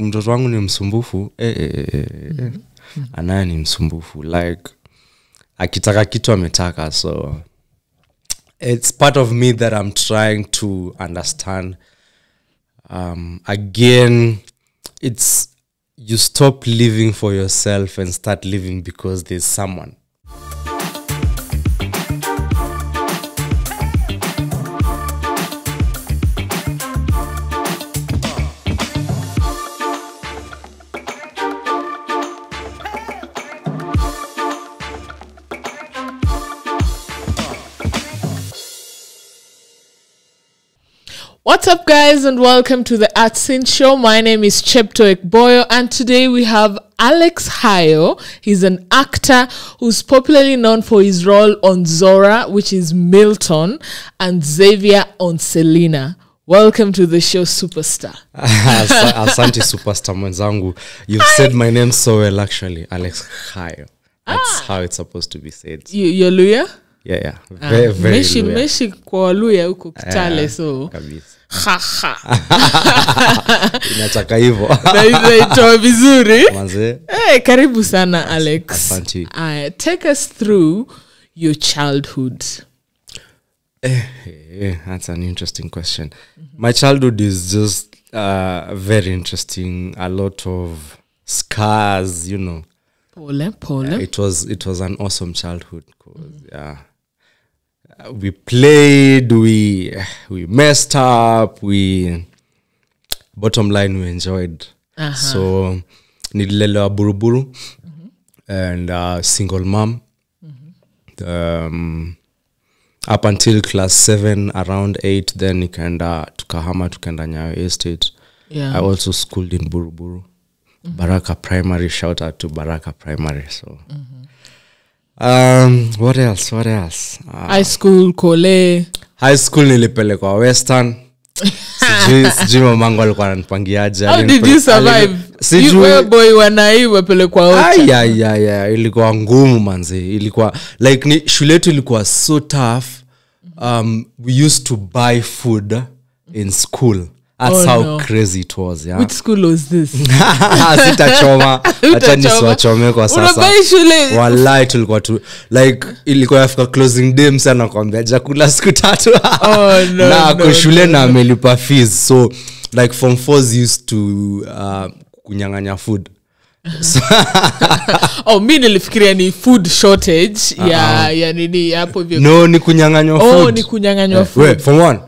Mtoto wangu ni msumbufu, Anaya ni msumbufu, like, akitaka kitu ametaka, so it's part of me that I'm trying to understand. Again, it's, you stop living for yourself and start living because there's someone. What's up, guys, and welcome to the AdSense show. My name is Cheptoek Boyo, and today we have Alex Khayo. He's an actor who's popularly known for his role on Zora, which is Milton, and Xavier on Selina. Welcome to the show, superstar. Asante superstar mwenzangu. You've said my name so well, actually. Alex Khayo. That's how it's supposed to be said. You're Luya? Yeah. Very meshi kwa Luya huko Kitale, so kabisa. Inataka hivyo. Ndio vizuri. Eh, karibu sana Alex. Take us through your childhood. That's an interesting question. My childhood is just very interesting, a lot of scars, you know. Pole. It was an awesome childhood cause we played, we messed up, bottom line, we enjoyed. So, nililelewa Buruburu and single mom. Up until class 7, around 8, then nikaenda tukahama, tukaenda Nyayo Estate. I also schooled in Buruburu. Baraka Primary, shout out to Baraka Primary. So, what else? High school, kole. High school nilipelekwa Western. Sijui mamangu alikuwa ananipangiaje. How did you survive? You were boy wanai wapelekwa wote. Yeah. Ilikuwa ngumu manzi. Ilikuwa like ni shule yetu ilikuwa so tough. We used to buy food in school. That's how crazy it was, yeah. Which school was this? Sitachoma. Achani siwachome kwa sasa. Unabai shule. Wallahi tulikuwa tu. Like, ilikuwa Africa closing day msana kwambia jakula siku tatu. Na kushule na amelipa fees. So, like, form 4s used to kunyanganya food. Mi nilifikiria ni food shortage. Ya nini hapo vyo. No, ni kunyanganya food. Ni kunyanganya food. Wait, form 1.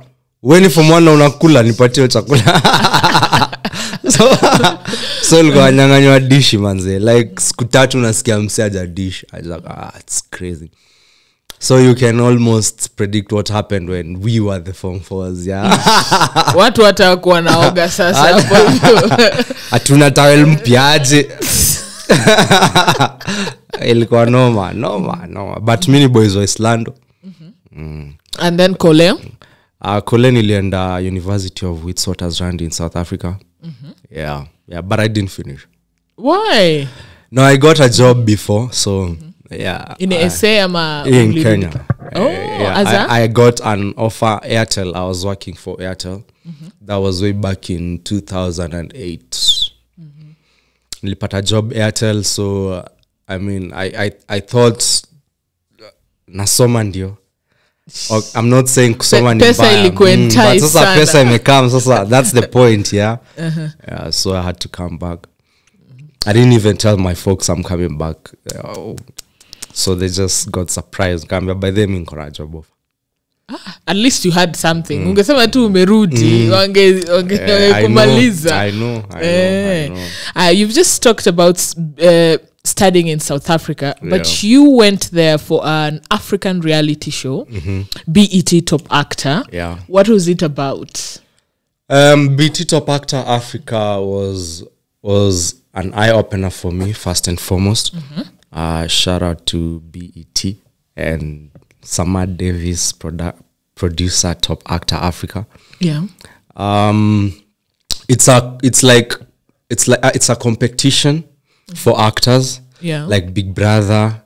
Weni form 1 na unakula, nipatio chakula. So ilikuwa wanyanganywa dishi manze. Like, siku tatu unasikia mse aja dish. It's crazy. So you can almost predict what happened when we were the form 4s, yeah. Watu watakuwa naoga sasa. Hatuna towel mpya aje. Ilikuwa noma. But mini boys wa Islando. And then kole. Kole nilienda University of Witwatersrand in South Africa. Yeah, but I didn't finish. Why? No, I got a job before, so yeah. In SA ama in Kenya. I got an offer, Airtel. I was working for Airtel. That was way back in 2008. Nilipata job Airtel, so I mean, I thought nasoma ndio. I'm not saying kusoma ni mbaya, but sasa pesa imekam, sasa that's the point, yeah? So I had to come back. I didn't even tell my folks I'm coming back. So they just got surprised. By them, incorrigible. At least you had something. Ungesema tu umerudi, kumaliza. I know. You've just talked about studying in South Africa, but you went there for an African reality show, BET Top Actor. Yeah. What was it about? BET Top Actor Africa was an eye-opener for me, first and foremost. Shout out to BET and Samad Davis, producer, Top Actor Africa. Yeah. It's a competition for actors, like Big Brother.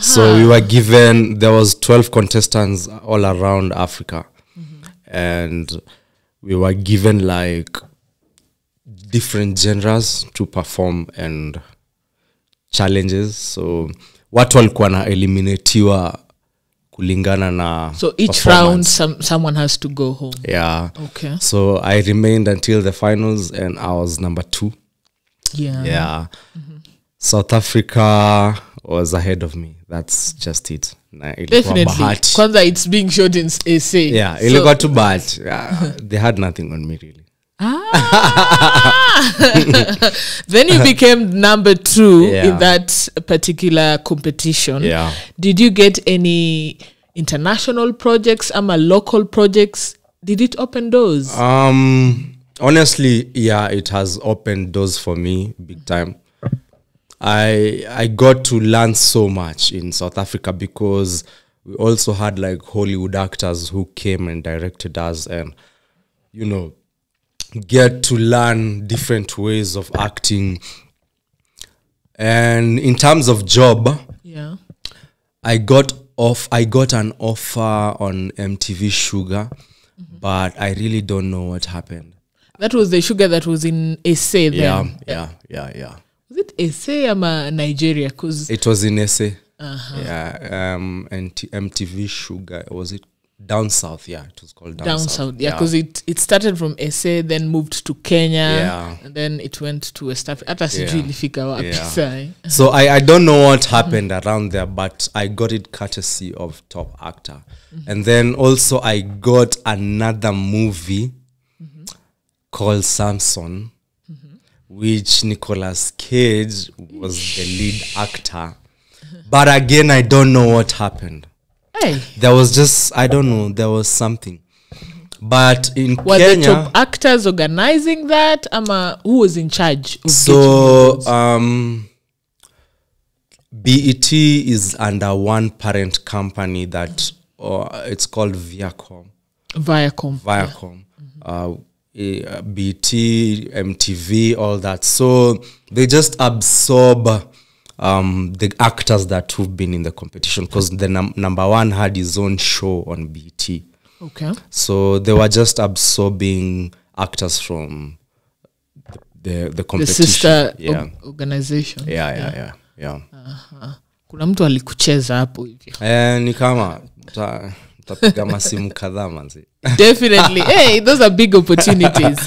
So we were given, there was 12 contestants all around Africa, and we were given like different genres to perform and challenges. So watu walikuwa na eliminatiwa kulingana na. So each round someone has to go home. Yeah. Okay. So I remained until the finals and I was number 2. Yeah. Yeah. Mm-hmm. South Africa was ahead of me. That's just it. Definitely. Kwanza it's being shot in SA. Yeah, it got too bad. Yeah, they had nothing on me really. Ah. Then you became number 2 in that particular competition. Yeah. Did you get any international projects or local projects? Did it open doors? Honestly, yeah, it has opened doors for me big time. I got to learn so much in South Africa because we also had like Hollywood actors who came and directed us, and you know, get to learn different ways of acting. And in terms of job, yeah, I got an offer on MTV Shuga, but I really don't know what happened. That was the Shuga that was in SA then. Yeah. Was it SA or Nigeria? Cause it was in SA. Yeah. And MTV Shuga, was it down south? Yeah, it was called down south. Yeah, because it started from SA, then moved to Kenya, and then it went to West Africa. So I don't know what happened around there, but I got it courtesy of Top Actor, and then also I got another movie called Samson, which Nicolas Cage was the lead actor. But again, I don't know what happened. Hey. There was just, I don't know, there was something. But in Kenya... Were the Top Actors organizing that? Who was in charge? So, BET is under one parent company that, it's called Viacom. Viacom. BET, MTV, all that. So they just absorb the actors that who've been in the competition, because the number 1 had his own show on BET. Okay. So they were just absorbing actors from the competition. The sister organization. Yeah. Kuna mtu alikucheza hapo hivyo. Ni kama Definitely. Hey, those are big opportunities.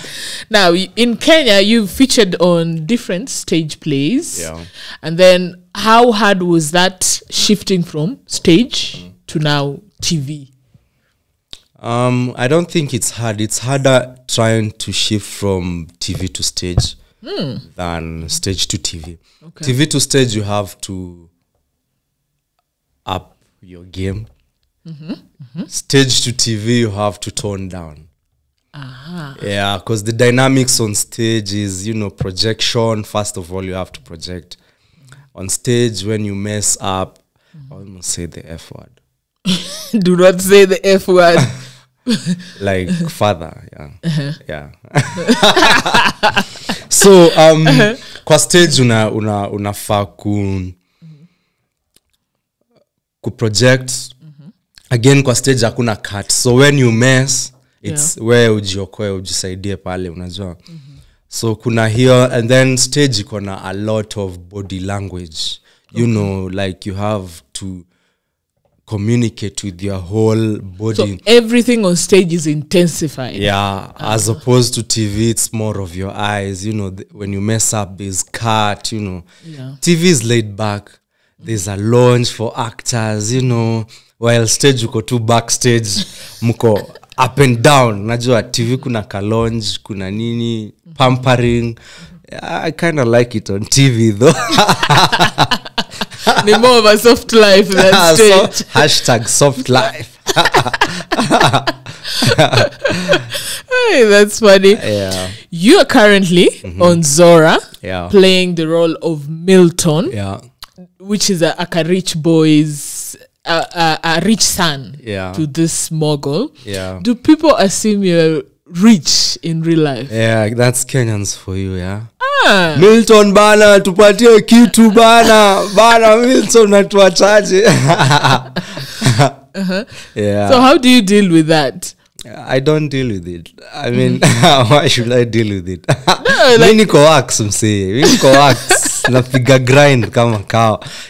Now, in Kenya, you've featured on different stage plays. Yeah. And then how hard was that shifting from stage to now TV? I don't think it's hard. It's harder trying to shift from TV to stage than stage to TV. Okay. TV to stage, you have to up your game. Stage to TV, you have to tone down. Yeah, because the dynamics on stage is, you know, projection. First of all, you have to project. On stage, when you mess up, I almost say the F word. Do not say the F word. Like father, yeah. So, kwa stage, unafaa ku project. Again, kwa stage hakuna cut. So when you mess, it's where ujiokoe, ujisaidie pale, unajua. So kuna hiyo, and then stage you kuna a lot of body language. You know, like you have to communicate with your whole body. So everything on stage is intensified. Yeah, as opposed to TV, it's more of your eyes. You know, when you mess up, there's cut, you know. Yeah. TV is laid back. There's a lounge for actors, you know. While stage uko tu backstage, muko up and down. Najua TV kuna kalonge, kuna nini, pampering. I kind of like it on TV though. Ni more of a soft life than stage. So, #soft life. Hey, that's funny. Yeah. You are currently on Zora, playing the role of Milton, which is a rich boy's... A rich son to this mogul. Yeah. Do people assume you're rich in real life? Yeah, that's Kenyans for you, yeah. Ah. Milton bana, tupatie kitu bana. Bana, Milton natuachaje. Yeah. So how do you deal with that? I don't deal with it. I mean, why should I deal with it? No, like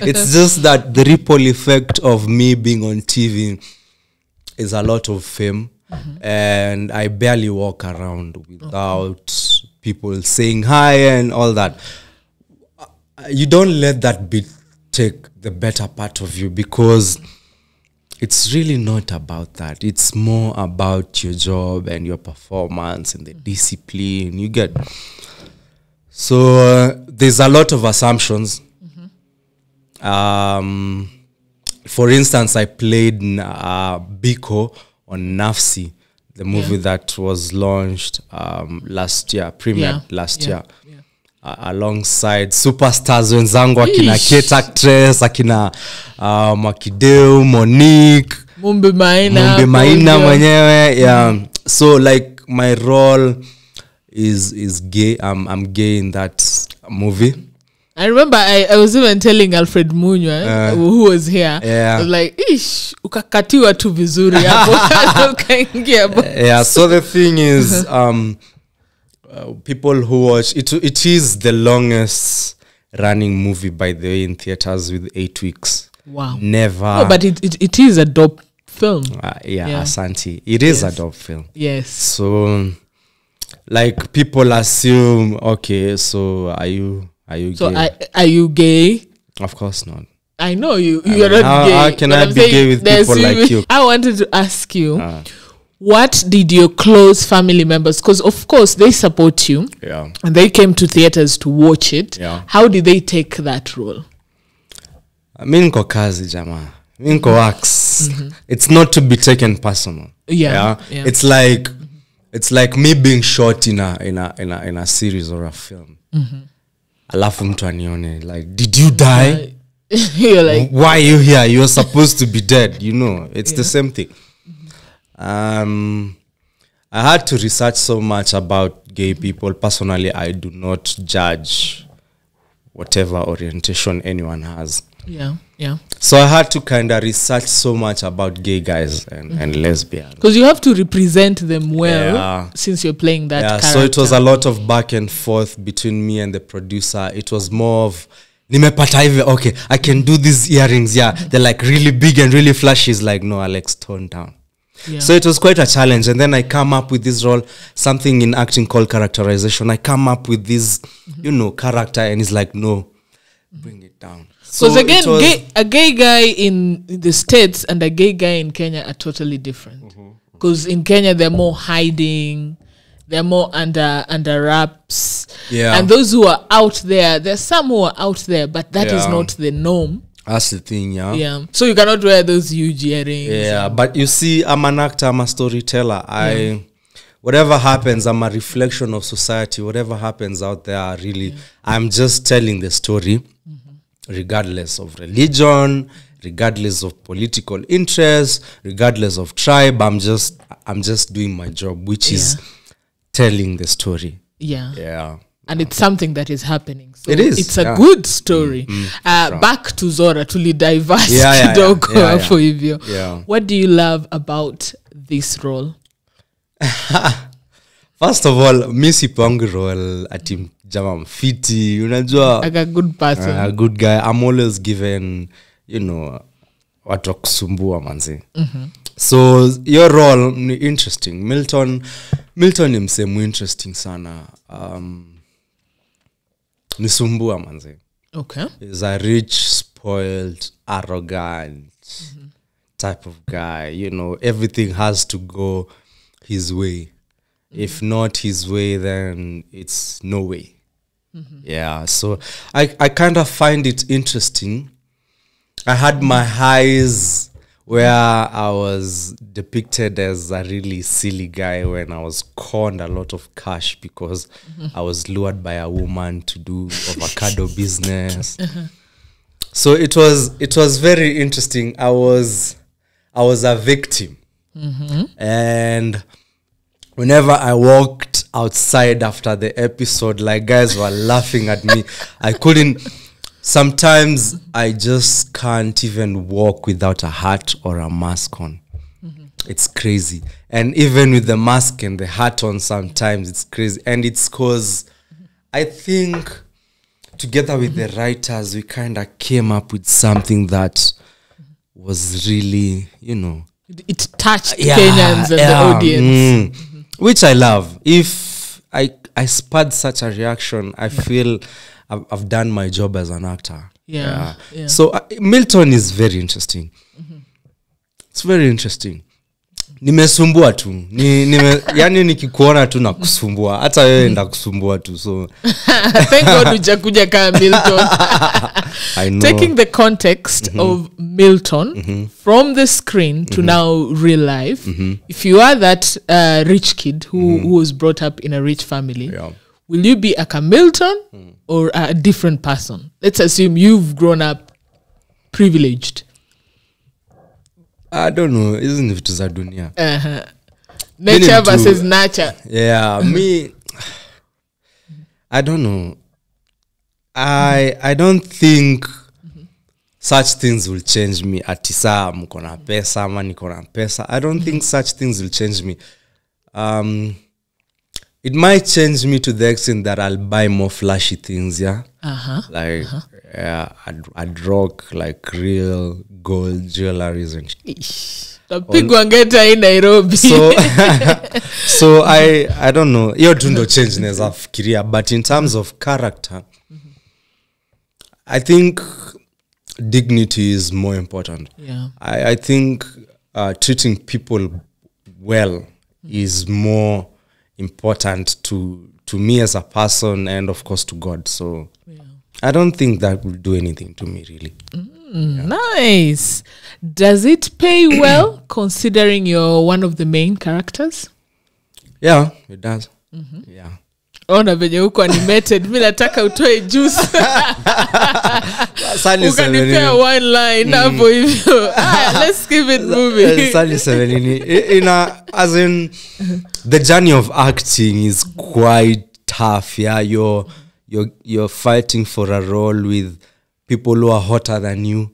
it's just that the ripple effect of me being on TV is a lot of fame, and I barely walk around without people saying hi and all that. You don't let that take the better part of you, because it's really not about that. It's more about your job and your performance and the discipline you get. So there's a lot of assumptions. For instance, I played Biko on Nafsi, the movie that was launched last year, premiered last year. Alongside superstars wenzangu akina Kate actress, akina Makideu, Monique, Mumbi Maina mwenyewe. So like my role is gay. I'm gay in that movie. I remember I was even telling Alfred Munywa, who was here, I was like, ish, ukakatiwa tu vizuri hapo. Yeah, so the thing is, people who watch it, it is the longest running movie, by the way, in theaters with 8 weeks. Wow. Never. No, but it is a dope film. Asante. It is a dope film. Yes. So, like, people assume, okay, so are you gay? So are you gay? Of course not. I know you are not gay. How can I be gay with people like you? I wanted to ask you, what did your close family members, because of course they support you, and they came to theaters to watch it, how did they take that role? Minko kazi jama, minko wax. It's not to be taken personal. Yeah. It's like me being shot in a series or a film. Alafu mtu anione like, did you die? You're like, why are you here? You're supposed to be dead. You know, it's the same thing. I had to research so much about gay people. Personally, I do not judge whatever orientation anyone has. Yeah. So I had to kind of research so much about gay guys and lesbians. Because you have to represent them well since you're playing that character. So it was a lot of back and forth between me and the producer. It was more of, okay, I can do these earrings. They're like really big and really flashy. It's like, no, Alex, tone down. So it was quite a challenge, and then I come up with this role, something in acting called characterization. I come up with this, you know, character, and it's like, no, bring it down. Because so again, a gay guy in the States and a gay guy in Kenya are totally different. Because in Kenya they're more hiding, they're more under wraps. And those who are out there, there's some who are out there, but that is not the norm. That's the thing, so you cannot wear those huge earrings. But you see, I'm an actor, I'm a storyteller. Whatever happens, I'm a reflection of society. Whatever happens out there, really, I'm just telling the story, regardless of religion, regardless of political interest, regardless of tribe. I'm just doing my job, which is telling the story. Yeah. And it's something that is happening. So it is. It's a good story. Back to Zora, to diverse kidogo for hivyo. What do you love about this role? First of all, Missy Pong role at him Jamam Fiti, you know, like a good person. A good guy. I'm always given, you know, what sumbua manzi. So your role interesting. Milton himself interesting sana. Nisumbua manze. Okay. He's a rich, spoiled, arrogant type of guy. You know, everything has to go his way. If not his way, then it's no way. Yeah, so I kind of find it interesting. I had my highs where I was depicted as a really silly guy when I was conned a lot of cash because I was lured by a woman to do avocado business. So it was very interesting. I was a victim. And whenever I walked outside after the episode, like guys were laughing at me. I couldn't. Sometimes I just can't even walk without a hat or a mask on. It's crazy. And even with the mask and the hat on sometimes, it's crazy. And it's because I think together with the writers, we kind of came up with something that was really, you know... It touched Kenyans and the audience. Which I love. If I spurred such a reaction, I feel I've done my job as an actor. Yeah. So Milton is very interesting. It's very interesting. Nimesumbua tu. Yani nikikuona tu na kusumbua. Hata wewe enda kusumbua tu. So thank God hujakuja kama Milton. I know. Taking the context of Milton from the screen to now real life. If you are that rich kid who was brought up in a rich family, will you be like a Milton or a different person? Let's assume you've grown up privileged. I don't know, isn't it vitu za dunia? Nature versus nurture. Yeah, me, I don't know. I don't think such things will change me. Atisa, mkona pesa, ama nikona pesa. I don't think such things will change me. It might change me to the extent that I'll buy more flashy things, yeah? Like, yeah, I'd rock, like, real gold jewelries and the big wangeta in Nairobi. So, so I don't know. Your dundo change neza fikiria, but in terms of character, I think dignity is more important. Yeah. I think treating people well is more important to me as a person and of course to God. So I don't think that will do anything to me really. Nice. Does it pay well considering you're one of the main characters? Yeah, it does. Yeah. Ona venye huko animated mimi nataka utoe juice. Ukanipea one line hapo hivyo. Let's give it moving. Sali Selina as in the journey of acting is quite tough. Yeah, you're fighting for a role with people who are hotter than you,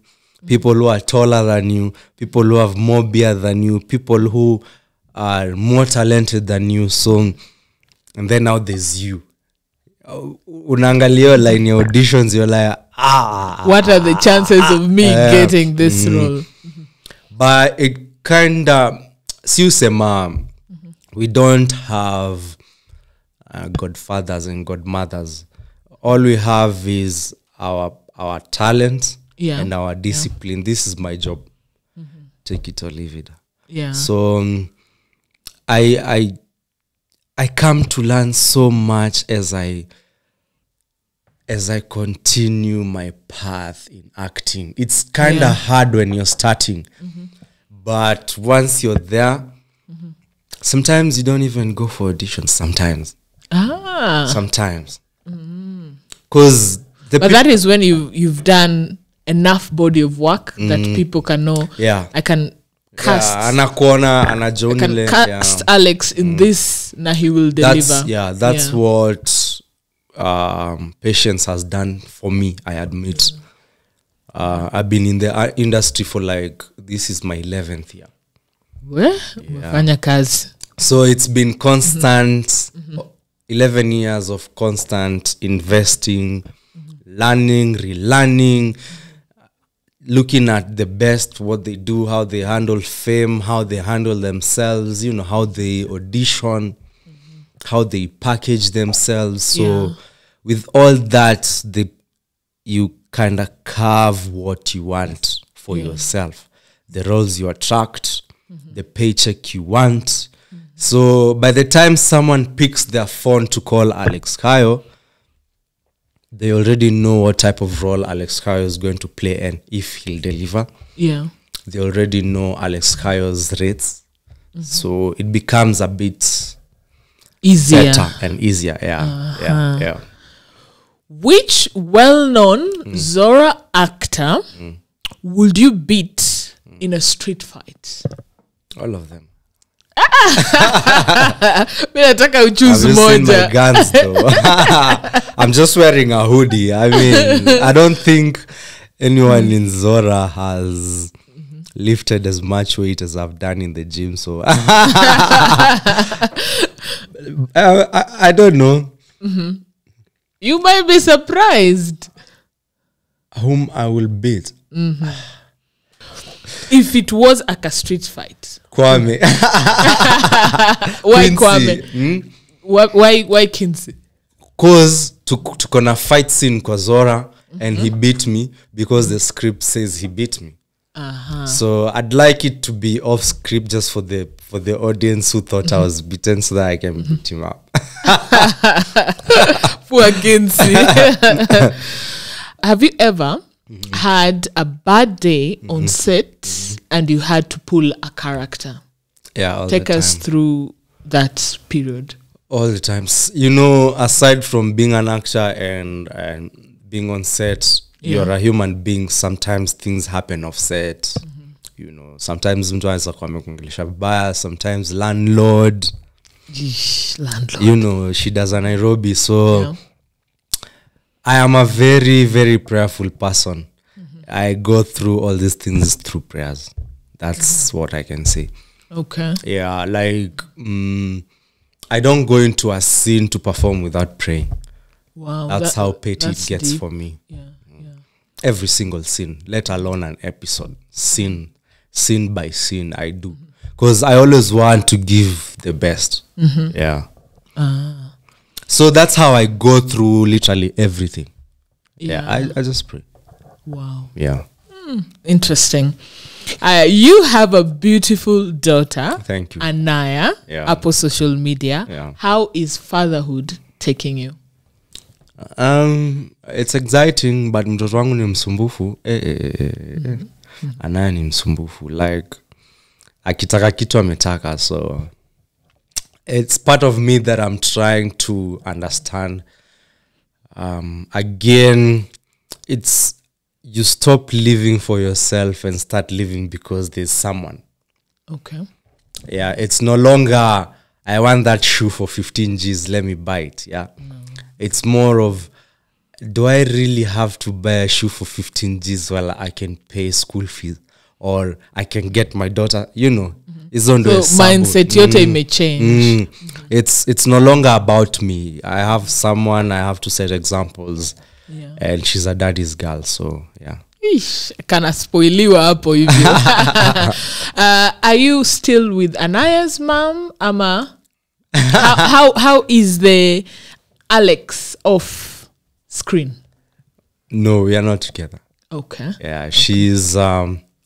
people who are taller than you, people who have more beard than you, people who are more talented than you. So and then now there's you. Unangalia like in your auditions, you're like, ah. What are the chances of me getting this role? But it kind of, we don't have godfathers and godmothers. All we have is our talent and our discipline. This is my job. Take it or leave it. Yeah. So I come to learn so much as I continue my path in acting. It's kind of hard when you're starting. But once you're there, sometimes you don't even go for auditions sometimes. Sometimes. 'Cause but that is when you've done enough body of work that people can know I can cast Alex in this, now he will deliver. That's what patience has done for me, I admit. I've been in the industry for like, this is my 11th year. So it's been constant, 11 years of constant investing, learning, relearning, looking at the best, what they do, how they handle fame, how they handle themselves, you know, how they audition, how they package themselves. So with all that, you kind of carve what you want for yourself, the roles you attract, the paycheck you want. So by the time someone picks their phone to call Alex Khayo, they already know what type of role Alex Khayo is going to play and if he'll deliver. Yeah. They already know Alex Khayo's rates. So it becomes a bit easier. Better and easier, Which well-known Zora actor would you beat in a street fight? All of them. My guns, though. I'm just wearing a hoodie. I mean, I don't think anyone in Zora has lifted as much weight as I've done in the gym. So I don't know. Mm-hmm. You might be surprised. Whom I will beat. Mm-hmm. If it was like a street fight. Kwame. Why Quincy? Kwame? Hmm? Why Kinsey? Because tuko na fight scene kwa Zora, mm-hmm, and he beat me because the script says he beat me. Uh-huh. So I'd like it to be off script just for the audience who thought, mm-hmm, I was beaten, so that I can, mm-hmm, beat him up. Poor Kinsey. Have you ever, mm-hmm, had a bad day, mm-hmm, on set, mm-hmm, and you had to pull a character? Yeah, all Take us through that period. All the time. You know, aside from being an actor and being on set, yeah, you're a human being. Sometimes things happen off set. Mm-hmm. You know, sometimes landlord. Yeesh, landlord. You know, she does a Nairobi, so... Yeah. I am a very, very prayerful person. Mm-hmm. I go through all these things through prayers. That's, mm-hmm, what I can say. Okay. Yeah, like, I don't go into a scene to perform without praying. Wow. That's how petty it gets deep. For me. Yeah, yeah. Every single scene, let alone an episode. Scene by scene, I do. Because I always want to give the best. Mm-hmm. Yeah. So that's how I go through literally everything. Yeah, I just pray. Wow. Yeah. Interesting. You have a beautiful daughter. Thank you. Anaya, yeah, up on social media. Yeah. How is fatherhood taking you? It's exciting, but mtoto wangu ni msumbufu. Anaya ni msumbufu. Like, akitaka kitu ametaka, so... It's part of me that I'm trying to understand. Again, it's you stop living for yourself and start living because there's someone. Okay. Yeah, it's no longer, I want that shoe for 15 Gs, let me buy it. Yeah. No. It's more of, do I really have to buy a shoe for 15 Gs while I can pay school fees? Or I can get my daughter, you know. So mindset yote may change. It's no longer about me. I have someone, I have to set examples. Yeah. And she's a daddy's girl, so yeah. Ish, kana spoiliwa hapo hivyo. Are you still with Anaya's mom, Ama? How is the Alex off screen? No, we are not together. Okay. Yeah, okay. She's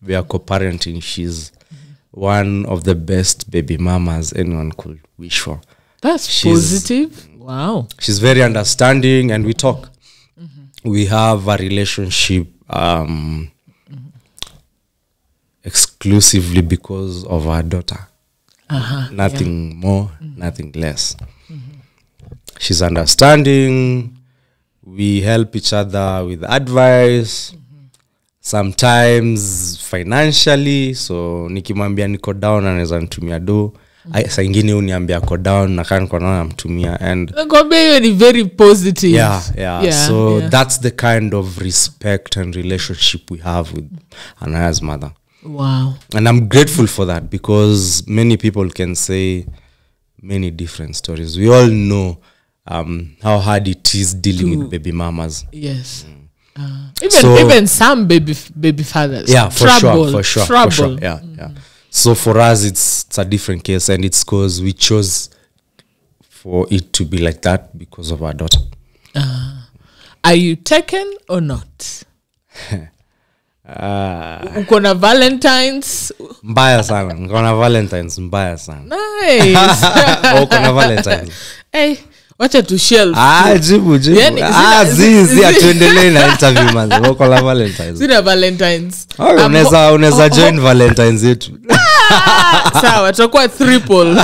we are co-parenting. She's one of the best baby mamas anyone could wish for. She's positive. Wow. She's very understanding, and we talk. Mm-hmm. We have a relationship exclusively because of our daughter. Uh-huh, nothing, yeah, more, mm-hmm, nothing less. Mm-hmm. She's understanding. We help each other with advice. Sometimes financially, so nikimwambia niko down anaweza nitumia do, saa nyingine uniambia ko down na kan kona mtumia, and ngombe ni very positive. Yeah. So that's the kind of respect and relationship we have with Anaya's mother. Wow. And I'm grateful for that, because many people can say many different stories. We all know how hard it is dealing with baby mamas. Yes. Even some baby fathers. Yeah, for sure. Yeah, mm-hmm, yeah. So for us, it's a different case, and it's because we chose for it to be like that because of our daughter. Are you taken or not? Ukona Valentines. Mbaya sana. Ukona Valentines. Mbaya sana. Nice. Ukona Valentines. Hey. Wacha to shelf. Jibu. Yani, zizi atuendelee na interview manzi. Wako la Valentines. Sina Valentines. Unaweza join Valentines yetu. Sawa, tutakuwa triple.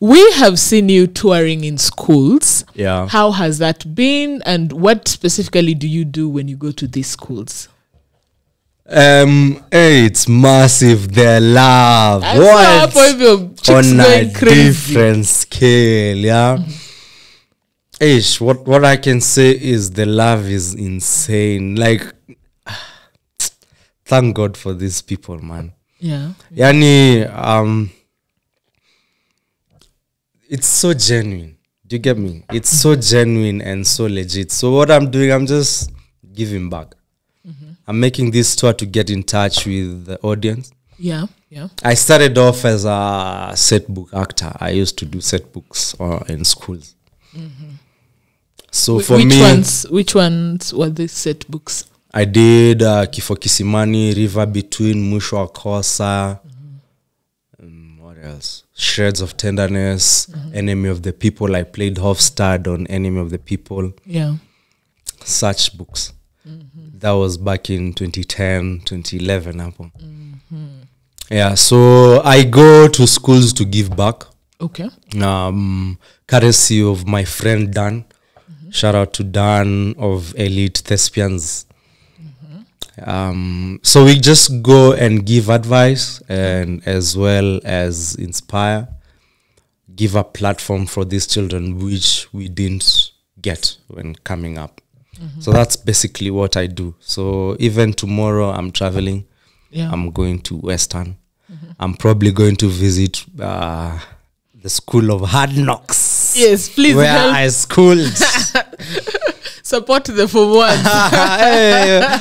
We have seen you touring in schools. Yeah. How has that been, and what specifically do you do when you go to these schools? It's massive. Their love. What? On a different scale, yeah. What I can say is the love is insane. Like, thank God for these people, man. Yeah. Yani, it's so genuine. Do you get me? It's so genuine and so legit. So what I'm doing, I'm just giving back. Mm-hmm. I'm making this tour to get in touch with the audience. Yeah, yeah. I started off as a set book actor. I used to do set books in schools. Mm-hmm. So which ones were the set books? I did Kifokisimani, River Between, Mushua Kosa. Mm-hmm. What else? Shreds of Tenderness, mm-hmm. Enemy of the People. I played Hofstad on Enemy of the People. Yeah. Such books. Mm-hmm. That was back in 2010, 2011. Mm-hmm. Yeah, so I go to schools to give back. Okay. Courtesy of my friend Dan. Mm-hmm. Shout out to Dan of Elite Thespians. So we just go and give advice and as well as inspire, give a platform for these children which we didn't get when coming up. Mm-hmm. So that's basically what I do. So even tomorrow I'm traveling. Yeah. I'm going to Western. Mm-hmm. I'm probably going to visit the School of Hard Knocks. Yes, please where help. I schooled. Support the forward.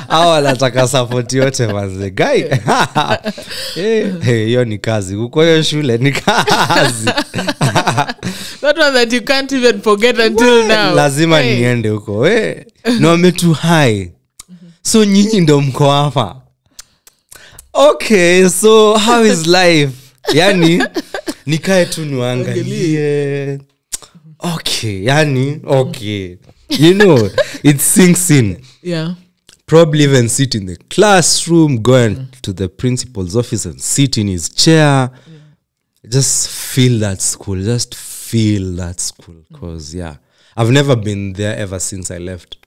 Awa nataka support yote manze. Guy. Hey, yo ni kazi. Uko yo shule ni kazi. That one that you can't even forget until now. Lazima niende uko. Hey. No me too high. So nyinyi ndo mko hapa. Okay, so how is life? Yani nikae tu niangalie. Okay, yani okay. You know, it sinks in. Yeah. Probably even sit in the classroom, go to the principal's office and sit in his chair. Yeah. Just feel that school. Just feel that school. Because, yeah, I've never been there ever since I left.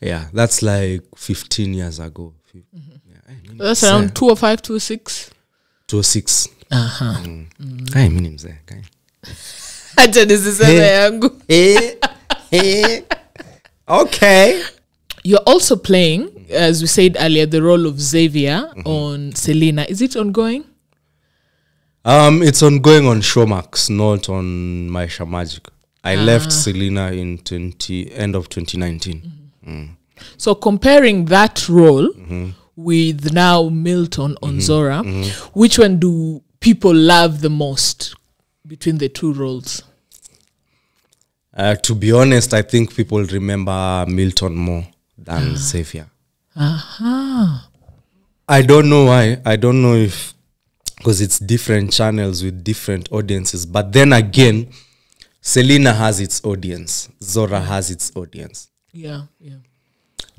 Yeah, that's like 15 years ago. Mm-hmm. Yeah, I mean, that's around 205, 206? 206. Uh-huh. I mean, I'm there. Okay. You're also playing, as we said earlier, the role of Xavier on Selina. Is it ongoing? It's ongoing on Showmax, not on Maisha Magic. I left Selina in end of 2019. Mm-hmm. So comparing that role with now Milton on Zora, which one do people love the most between the two roles? To be honest, I think people remember Milton more than Xavier. I don't know why. I don't know if... Because it's different channels with different audiences. But then again, Selina has its audience. Zora has its audience. Yeah, yeah.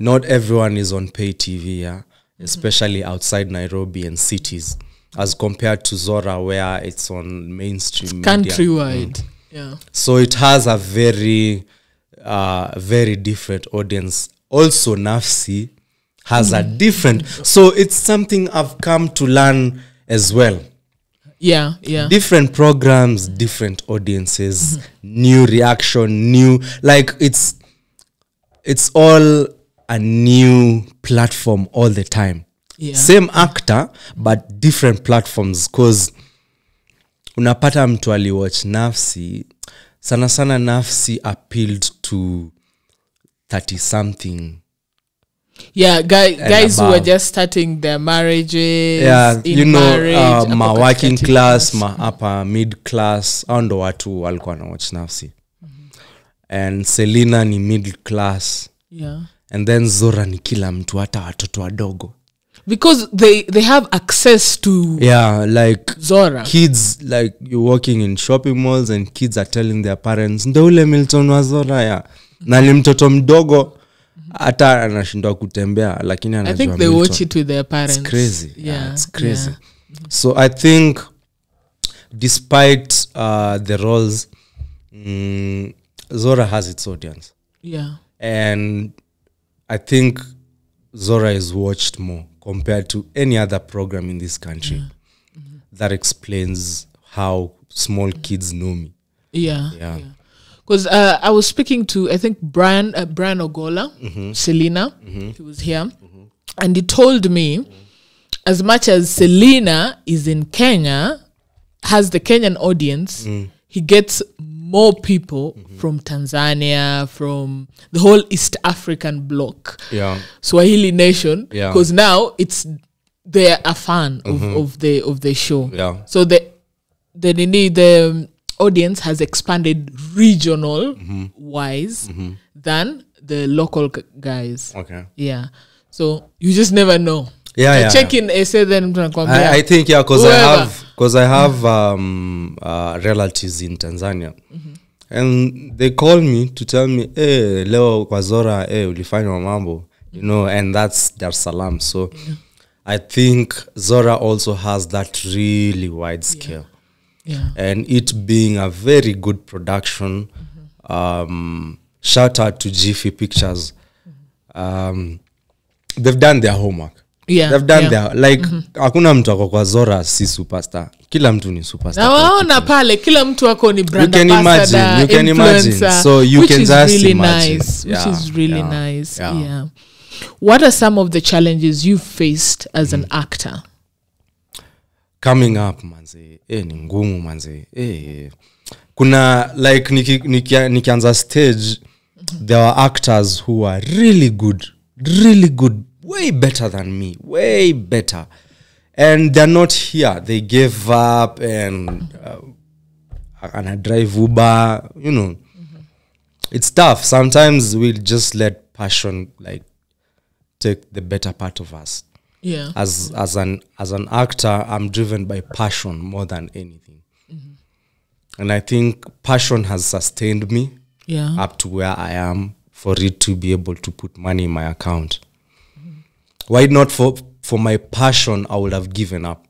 Not everyone is on pay TV, yeah? Especially outside Nairobi and cities. As compared to Zora, where it's on mainstream media. Countrywide. Yeah. So it has a very, very different audience. Also, Nafsi has a different. So it's something I've come to learn as well. Yeah, yeah. Different programs, different audiences, new reaction, new. Like it's all a new platform all the time. Yeah. Same actor, but different platforms. Because unapata mtu aliwatch Nafsi. Sana sana Nafsi appealed to 30-something. Yeah, guys who were just starting their marriages. Yeah, you know, my working class, my upper mid class, and watu walikuwa na watch Nafsi. And Selina ni middle class. Yeah. And then Zora ni kila mtu hata watoto wadogo. Because they have access to like Zora. Kids, like you're working in shopping malls and kids are telling their parents, Ndole Milton wa Zora ya. Nali mtoto mdogo, ata anashindwa kutembea, lakini anajua Milton. I think they watch it with their parents. It's crazy. Yeah, yeah, it's crazy. Yeah. So I think, despite the roles, Zora has its audience. Yeah. And I think Zora is watched more compared to any other program in this country. That explains how small kids know me. Yeah. Yeah. Because I was speaking to, I think, Brian Ogola, Selina. He was here. And he told me, as much as Selina is in Kenya, has the Kenyan audience, he gets more people from Tanzania, from the whole East African bloc, Swahili nation, because now it's they are a fan of the show. Yeah. So the audience has expanded regional wise than the local guys. Okay. Yeah. So you just never know. Yeah, yeah. Check in essay then. I think because I have relatives in Tanzania, and they call me to tell me, "Hey, leo kwa Zora, hey, ulifanya mambo," you know, and that's Dar es Salaam. So I think Zora also has that really wide scale, and it being a very good production. Shout out to Jiffy Pictures. They've done their homework. Yeah, they've done their like. Hakuna mtu wako kwa Zora si superstar. Kila mtu ni superstar. Na waona pale kila mtu wako ni brand ambassador. You can imagine. So you can just really imagine. Nice, yeah, which is really nice. Yeah. What are some of the challenges you faced as an actor? Coming up, manze. Ni ngumu manze. Kuna like nikianza stage, there were actors who are really good. Way better than me, way better, and they're not here. They gave up, and I drive Uber. You know, it's tough. Sometimes we just let passion like take the better part of us. Yeah. As an actor, I'm driven by passion more than anything, and I think passion has sustained me. Yeah. Up to where I am, for it to be able to put money in my account. Why not for my passion, I would have given up.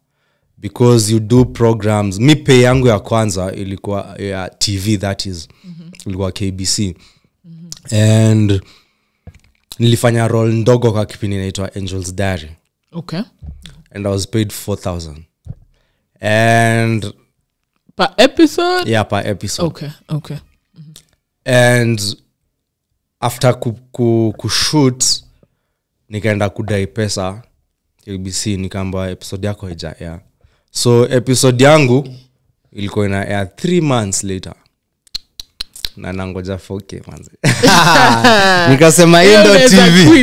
Because you do programs. Mi pay yangu ya kwanza ilikuwa ya TV, that is. Ilikuwa KBC. And nilifanya role ndogo kwa kipindi inaitwa Angels' Diary. Okay. And I was paid 4,000. And... per episode? Yeah, per episode. Okay, okay. And after kushoot... nikaenda kudai pesa KBC nikaamba episode yako haija air. So episode yangu ilikuwa ina air 3 months later. Na nangoja 4K manzi. Nikasema Indo TV.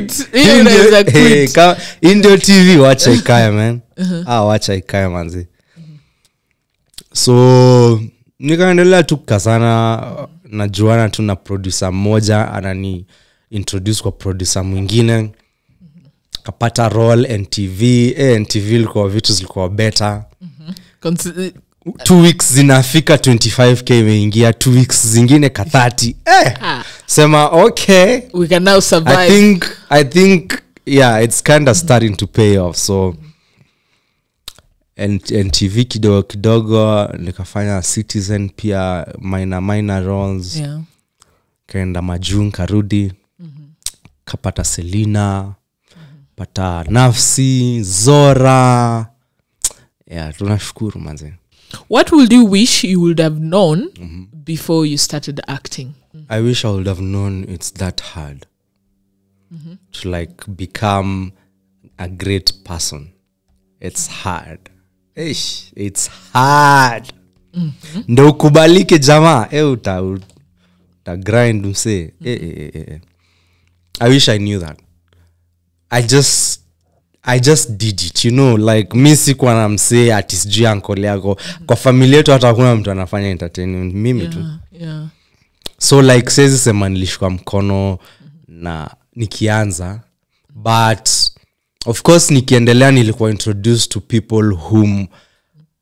Indo TV wacha ikae man. Wacha ikae manzi. So nikaendelea tukasana na Joanna, tuna producer moja anani introduce kwa producer mwingine. Kapata role NTV, NTV ilikuwa vitu zilikuwa better. 2 weeks zinafika 25K imeingia, 2 weeks zingine ka 30. Sema okay, we can now survive. I think yeah, it's kind of starting to pay off. So and NTV kidogo kidogo nikafanya Citizen pia minor roles. Yeah. Kaenda Majun karudi. Kapata Selina. Pata Nafsi, Zora. Yeah, tunashukuru manze. What would you wish you would have known before you started acting? I wish I would have known it's that hard. To like become a great person. It's hard. Ish, it's hard. Ndo ukubalike jamaa, uta grind mse. I wish I knew that. I just did it, you know, like mi sikuwa na msee ati sijui uncle yako kwa familia yetu hata hakuna mtu anafanya entertainment mimi tu. Yeah. So like sisi sema nilishika mkono na nikianza, but of course nikiendelea nilikuwa introduced to people whom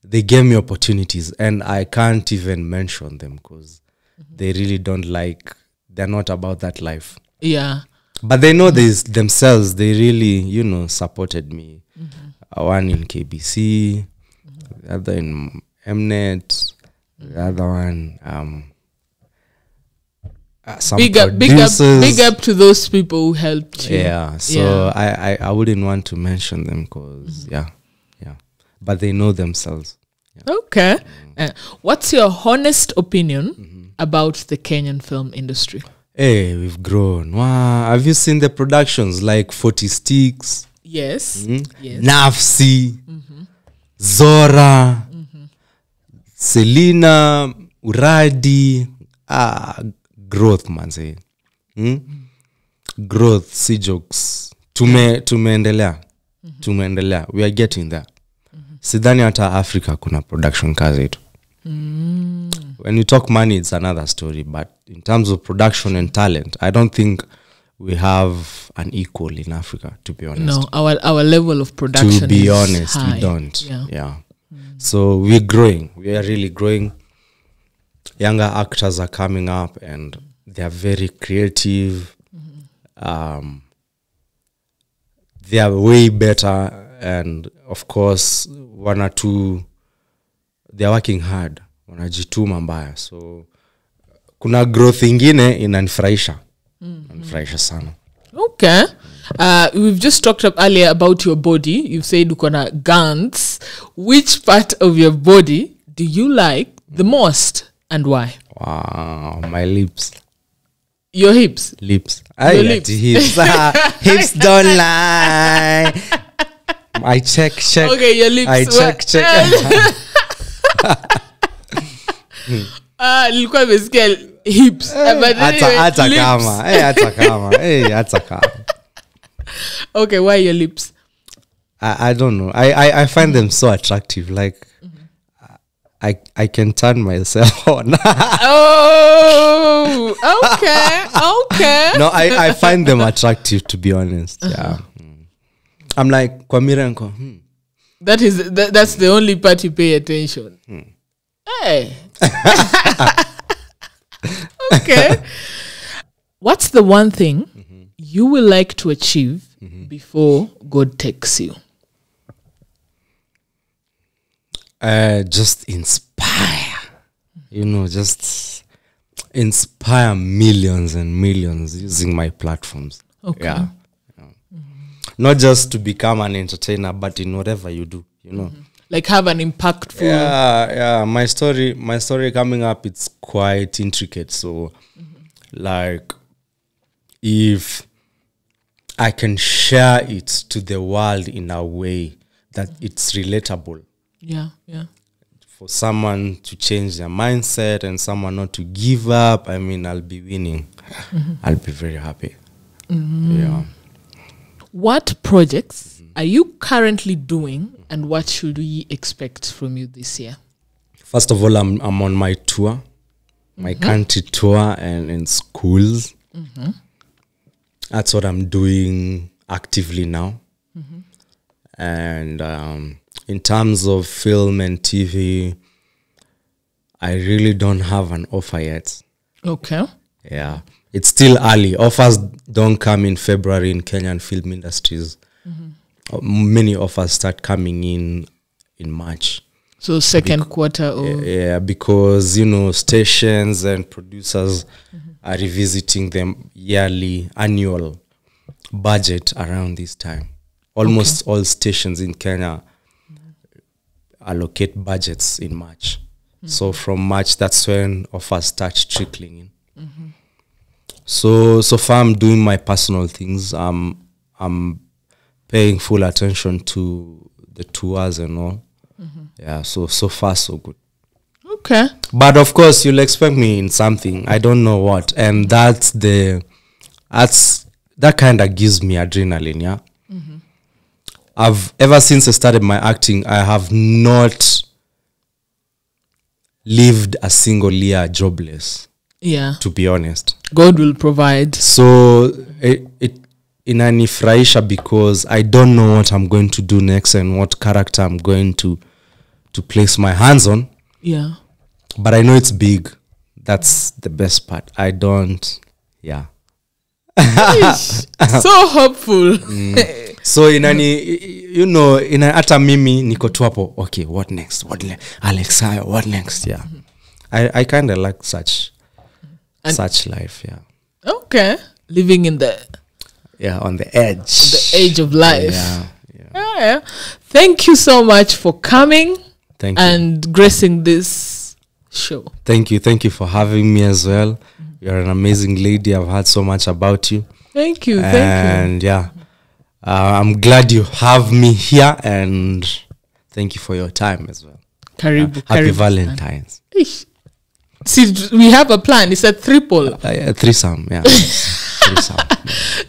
they gave me opportunities and I can't even mention them because they really don't like, they're not about that life. Yeah. But they know this themselves. They really, you know, supported me. One in KBC, the other in Mnet, the other one. Some big up to those people who helped you. Yeah. So yeah. I wouldn't want to mention them because yeah. But they know themselves. Yeah. Okay. What's your honest opinion about the Kenyan film industry? Hey, we've grown. Wow. Have you seen the productions like 40 Sticks? Yes. Yes. Nafsi, Zora, Selina, Uradi, growth manze. Growth, si jokes. Tumeendelea. We are getting there. Sidania ta Africa kuna production kazi itu. When you talk money, it's another story. But in terms of production and talent, I don't think we have an equal in Africa, to be honest. No, our level of production, to be honest, high. We don't. Yeah. So we're growing. We are really growing. Younger actors are coming up and they are very creative. They are way better. And of course, one or two, they are working hard. Wanajituma mbaya. So kuna growth ingine inanifurahisha. Inanifurahisha sana. Okay. We've just talked up earlier about your body. You've said you've got guns. Which part of your body do you like the most and why? Wow, my lips. Your hips? Lips. Your lips. Hips don't lie. I check. Okay, your lips. I check. Nilikuwa nimesikia hips. Hata kama. Hata kama. Okay, why your lips? I don't know. I find them so attractive. Like, I can turn myself on. Oh, okay. No, I find them attractive, to be honest. Yeah. I'm like, kwa mirror nko. That's the only part you pay attention. Hey. Okay. What's the one thing you would like to achieve before God takes you? Just inspire. You know, just inspire millions and millions using my platforms. Okay. Yeah. Not just to become an entertainer, but in whatever you do, you know. Like have an impactful... Yeah. My story coming up, it's quite intricate. So, like, if I can share it to the world in a way that it's relatable. Yeah. For someone to change their mindset and someone not to give up, I mean, I'll be winning. I'll be very happy. Yeah. What projects... are you currently doing, and what should we expect from you this year? First of all, I'm on my tour, my country tour, and in schools. That's what I'm doing actively now. And in terms of film and TV, I really don't have an offer yet. Okay. Yeah, it's still early. Offers don't come in February in Kenyan film industries. Many offers start coming in March. So second quarter of... Yeah, because, you know, stations and producers are revisiting them annual budget around this time. Almost all stations in Kenya allocate budgets in March. So from March, that's when offers start trickling in. So far I'm doing my personal things. I'm paying full attention to the tours and all. Yeah, so far so good. Okay. But of course you'll expect me in something. I don't know what. And that kinda gives me adrenaline, yeah. Ever since I started my acting, I have not lived a single year jobless. Yeah. To be honest. God will provide. So it inanifurahisha because I don't know what I'm going to do next and what character I'm going to place my hands on. Yeah. But I know it's big. That's the best part. I don't... Yeah. So hopeful. So, you know, ata mimi niko tu hapo, okay, what next? Alex Khayo, what next? Yeah. I kind of like such life, yeah. Okay. Living in the... Yeah, on the edge. The edge of life. Yeah. Thank you so much for coming. Thank you. And gracing this show. Thank you. Thank you for having me as well. You're an amazing lady. I've heard so much about you. Thank you. And yeah, I'm glad you have me here, and thank you for your time as well. Karibu, happy Valentine's. See, we have a plan. It's a triple. A threesome, yeah. Threesome.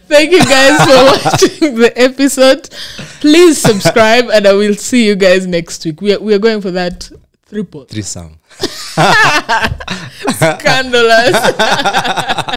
Thank you guys for watching the episode. Please subscribe, and I will see you guys next week. We are going for that triple. Threesome. Scandalous.